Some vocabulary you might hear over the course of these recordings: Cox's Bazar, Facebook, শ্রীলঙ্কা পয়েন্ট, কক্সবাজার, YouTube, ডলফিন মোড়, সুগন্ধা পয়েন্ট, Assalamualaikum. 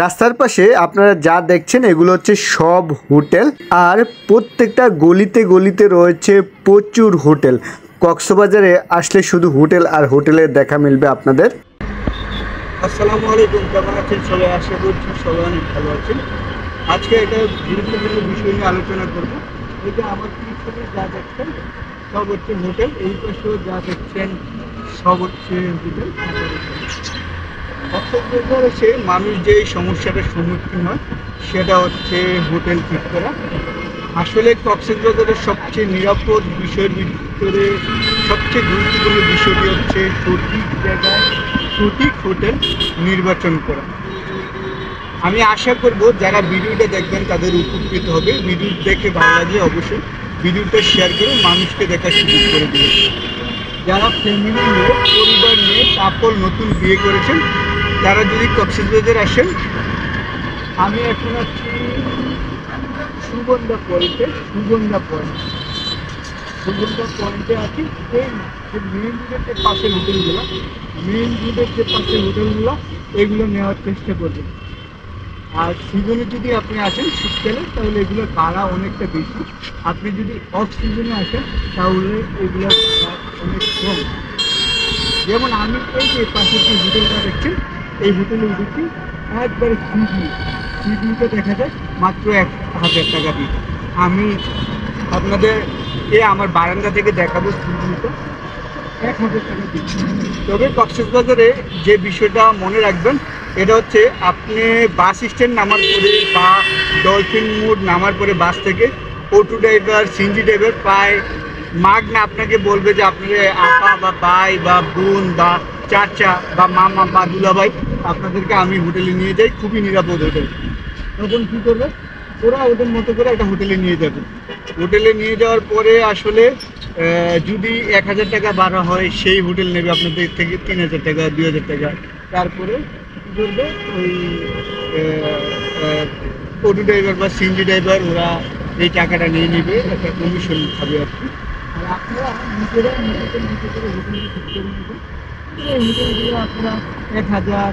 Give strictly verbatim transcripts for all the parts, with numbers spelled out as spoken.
রাস্তার পাশে আপনারা যা দেখছেন এগুলো হচ্ছে সব হোটেল, আর প্রত্যেকটা গলিতে গলিতে রয়েছে প্রচুর হোটেল। কক্সবাজারে আসলে শুধু হোটেল আর হোটেলের দেখা মিলবে আপনাদের। আসসালামু আলাইকুম, কেমন আছেন সবাই? আশা করছি সবাই অনেক ভালো আছেন। আজকে একটা গুরুত্বপূর্ণ বিষয় নিয়ে আলোচনা করবো। এটা আমার পিছনে যা দেখছেন সব হচ্ছে হোটেল, এই পাশেও যা দেখছেন সব হচ্ছে হোটেল। কক্সবাজারে সে মানুষ যে সমস্যাটার সম্মুখীন হয় সেটা হচ্ছে হোটেল ঠিক করা। আসলে কক্সবাজারের সবচেয়ে নিরাপদ বিষয়ের ভিতরে সবচেয়ে গুরুত্বপূর্ণ বিষয়টি হচ্ছে সঠিক জায়গায় সঠিক হোটেল নির্বাচন করা। আমি আশা করব যারা ভিডিওটা দেখবেন তাদের উপকৃত হবে। ভিডিও দেখে ভালো লাগলে অবশ্যই ভিডিওটা শেয়ার করে মানুষকে দেখার সুযোগ করে দিন। যারা ফ্যামিলি নিয়ে পরিবার নিয়ে তারপর নতুন বিয়ে করেছেন তারা যদি কক্সবাজার আসেন, আমি এখন আছি সুগন্ধা পয়েন্টে। সুগন্ধা পয়েন্ট সুগন্ধা পয়েন্টে আছি। এই মেইন রুটের যে পাশে হোটেলগুলো মেইন রুটের যে পাশে হোটেলগুলো এগুলো নেওয়ার চেষ্টা করবেন। আর সিজনে যদি আপনি আসেন শীতকালে তাহলে এগুলোর ভাড়া অনেকটা বেশি, আপনি যদি অফ সিজনে আসেন তাহলে এগুলোর ভাড়া অনেক কম। যেমন আমি এই যে পাশে যে হোটেলটা দেখছেন এই হোটেলে উঠেছি একবারে সিডনি। সিডনিতে দেখা যায় মাত্র এক হাজার টাকা দিই। আমি আপনাদের এ আমার বারান্দা থেকে দেখাবো সিডনিতে এক হাজার টাকা দিই। তবে কক্সবাজারে যে বিষয়টা মনে রাখবেন এটা হচ্ছে আপনি বাস স্ট্যান্ড নামার পরে বা ডলফিন মোড় নামার পরে বাস থেকে অটো ড্রাইভার সিএনজি ড্রাইভার প্রায় মাগ না আপনাকে বলবে যে আপনার আপা বা ভাই বা বোন বা চাচা বা মামা বা দুলাভাই আপনাদেরকে আমি হোটেলে নিয়ে যাই, খুবই নিরাপদ হোটেল। তখন কী করবে ওরা ওদের মতো করে একটা হোটেলে নিয়ে যাবে। হোটেলে নিয়ে যাওয়ার পরে আসলে যদি এক হাজার টাকা বাড়া হয় সেই হোটেল নেবে আপনাদের থেকে তিন হাজার টাকা দুই হাজার টাকা। তারপরে করবে ওই অটো ড্রাইভার বা সিএনজি ড্রাইভার ওরা এই টাকাটা নিয়ে নেবে, একটা কমিশন খাবে আর কি। আর আপনারা নিজেরা নিজেদের নিজে করে হোটেলগুলো ঠিক করে নেবেন। এই হোটেলগুলো আপনারা এক হাজার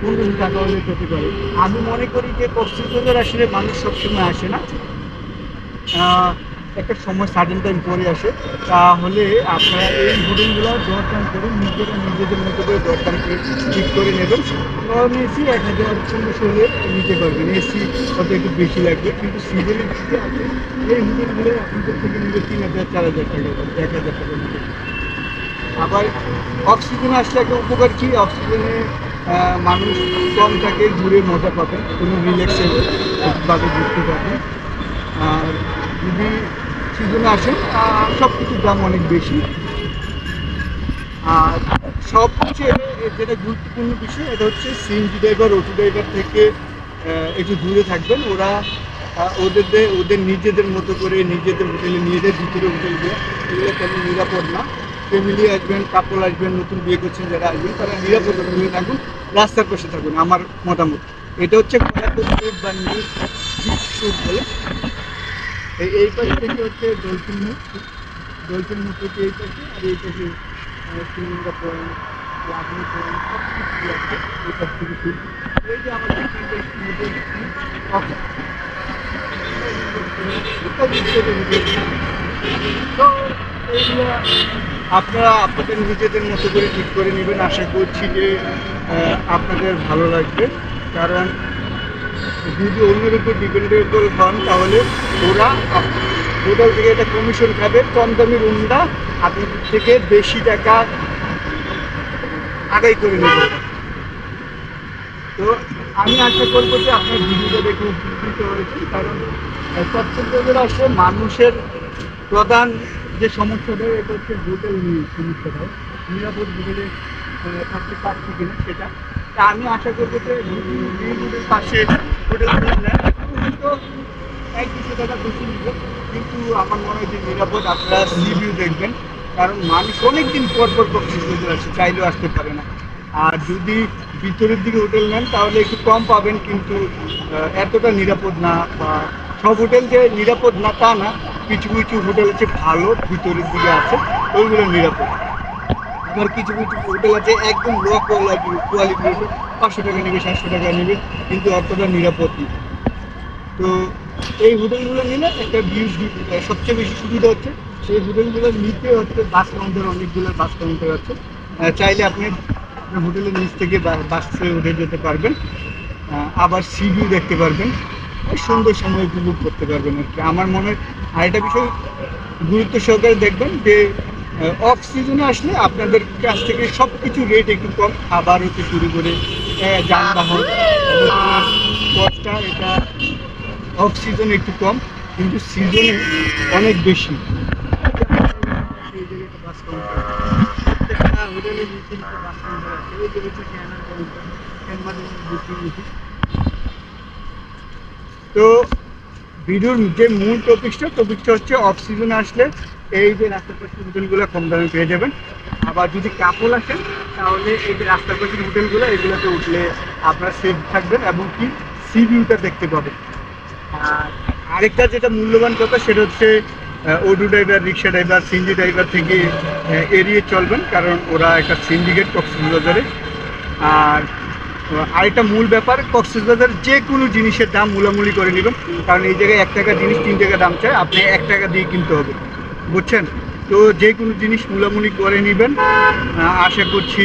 পনেরো টাকা হলে পেতে পারে। আমি মনে করি যে কক্সবাজার আসলে মানুষ সবসময় আসে না, একটা সময় সার্টেন টাইম পরে আসে। তাহলে আপনারা এই হোটেলগুলো দরদাম করে নিজেরা নিজেদের মতো করে দরদাম করে ঠিক করে নেবেন। নন এসি এক হাজার পনেরোশো হলে নিতে পারবেন, এসি হয়তো একটু বেশি লাগবে। কিন্তু সিজনের দিকে আছে এই হোটেলগুলো আপনাদের থেকে নেবে তিন হাজার চার হাজার টাকা এক হাজার টাকা নেবে। আবার অক্সিজেন আসলে একটা উপকার কি, অক্সিজেনে মানুষ কম থাকে, ঘুরে মজা পাবে, কোনো রিল্যাক্সেভাবে ঘুরতে পারবে। আর যদি সিজনে আসেন সব কিছুর দাম অনেক বেশি। আর সবচেয়ে যেটা গুরুত্বপূর্ণ বিষয় এটা হচ্ছে সিএনজি ড্রাইভার অটো ড্রাইভার থেকে একটু দূরে থাকবেন। ওরা ওদের ওদের নিজেদের মতো করে নিজেদের হোটেলে নিয়ে যায়, ভিতরে হোটেল দেয়, এগুলো তেমন নিরাপদ না। ফ্যামিলি আসবেন, কাপল আসবেন, নতুন বিয়ে করছেন যারা আসবেন তারা নিরাপদ হোটেলে থাকুন, রাস্তার পাশে থাকুন, আমার মতামত। এটা হচ্ছে কোলাপুর বা নিউ বলে এই পাশ থেকে হচ্ছে ডলফিন মুখ, ডলফিন মুখ থেকে এই পাশে, আর এই পাশে শ্রীলঙ্কা পয়েন্ট লাভলি পয়েন্ট সব কিছু আছে। এই পাশ থেকে ঠিক এই যে আমাদের তো এইগুলো আপনারা আপনাদের নিজেদের মতো করে ঠিক করে নেবেন। আশা করছি যে আপনাদের ভালো লাগবে, কারণ যদি অন্যের উপর ডিপেন্ডেবল হন তাহলে ওরা হোটেল থেকে একটা কমিশন খাবে। কম দামি রুমটা আপনার থেকে বেশি টাকা আদায় করে নেবে। তো আমি আশা করবো যে আপনার ভিডিওটা দেখে উপকৃত হয়েছেন, কারণ কক্সবাজারে আসলে মানুষের প্রধান যে সমস্যাটা এটা হচ্ছে হোটেল সমস্যাটা, নিরাপদ হোটেলে থাকতে পারছি কিনা সেটা। তা আমি আশা করবো যে মেয়েদের পাশে হোটেলগুলো নেন, তো এক দুশো টাকা বেশি নিল, কিন্তু আমার মনে হয় যে নিরাপদ। আপনারা রিভিউ দেখবেন, কারণ মানুষ অনেক দিন পর পর কক্সবাজার আসে, চাইলেও আসতে পারে না। আর যদি ভিতরের দিকে হোটেল নেন তাহলে একটু কম পাবেন, কিন্তু এতটা নিরাপদ না। বা সব হোটেল যে নিরাপদ না তা না, কিছু কিছু হোটেল আছে ভালো ভিতরের দিকে আছে ওইগুলো নিরাপদ। আবার কিছু কিছু হোটেল আছে একদম লো কোয়ালিটি কোয়ালিটি পাঁচশো টাকা নেবে, সাতশো টাকা নেবে, কিন্তু অতটা নিরাপত্তি। তো এই হোটেলগুলো নিলে একটা বিউজ সবচেয়ে বেশি সুবিধা হচ্ছে সেই হোটেলগুলো নিতে হচ্ছে বাস কাউন্টার, অনেকগুলো বাস কাউন্টার আছে, চাইলে আপনি হোটেলের নিচ থেকে বাসে উঠে যেতে পারবেন, আবার সি ভিউ দেখতে পারবেন, সুন্দর সময় উপভোগ করতে পারবেন আর কি। আমার মনে হয় আরেকটা বিষয় গুরুত্ব সহকারে দেখবেন যে অফ সিজনে আসলে আপনাদের কাছ থেকে সব কিছু রেট একটু কম, খাবার হতে শুরু করে যানবাহন কস্টটা এটা অফ সিজনে একটু কম, কিন্তু সিজনে অনেক বেশি। তো ভিডিওর যে মূল টপিকটা টপিকটা হচ্ছে অফ সিজনে আসলে এই যে রাস্তার পাশের হোটেলগুলো কম দামে পেয়ে যাবেন, আবার যদি কাপল আসেন তাহলে এই যে রাস্তার পাশের হোটেলগুলো এগুলোতে উঠলে আপনারা সেফ থাকবেন এবং কি সি ভিউটা দেখতে পাবেন। আর আরেকটা যেটা মূল্যবান কথা সেটা হচ্ছে অটো ড্রাইভার, রিক্সা ড্রাইভার, সিএনজি ড্রাইভার থেকে এড়িয়ে চলবেন, কারণ ওরা একটা সিন্ডিকেট কক্সবাজারে। আর আরেকটা মূল ব্যাপার কক্সবাজার যে কোনো জিনিসের দাম মূলামূলি করে নেবেন, কারণ এই জায়গায় এক টাকা জিনিস তিন টাকা দাম চায়, আপনি এক টাকা দিয়ে কিনতে হবে, বুঝছেন? তো যে কোনো জিনিস মূলামূলি করে নেবেন, আশা করছি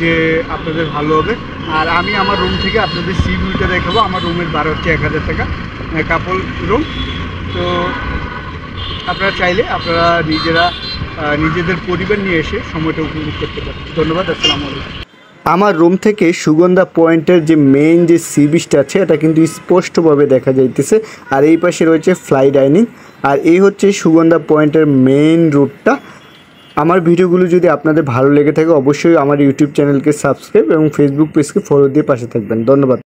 যে আপনাদের ভালো হবে। আর আমি আমার রুম থেকে আপনাদের সি ভিউটা দেখাবো। আমার রুমের ভাড়া হচ্ছে এক হাজার টাকা কাপল রুম। তো আপনারা চাইলে আপনারা নিজেরা নিজেদের পরিবার নিয়ে এসে সময়টা উপভোগ করতে পারেন। ধন্যবাদ, আসসালামু আলাইকুম। আমার রুম থেকে সুগন্ধা পয়েন্টের যে মেইন যে সি বিচটা আছে এটা কিন্তু স্পষ্টভাবে দেখা যাইতেছে, আর এই পাশে রয়েছে ফ্লাই ডাইনিং, আর এই হচ্ছে সুগন্ধা পয়েন্টের মেইন রুটটা। আমার ভিডিওগুলো যদি আপনাদের ভালো লেগে থাকে অবশ্যই আমার ইউটিউব চ্যানেলকে সাবস্ক্রাইব এবং ফেসবুক পেজকে ফলো দিয়ে পাশে থাকবেন। ধন্যবাদ।